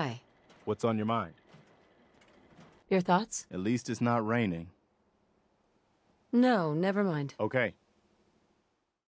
Hi. What's on your mind? Your thoughts? At least it's not raining. No, never mind. Okay.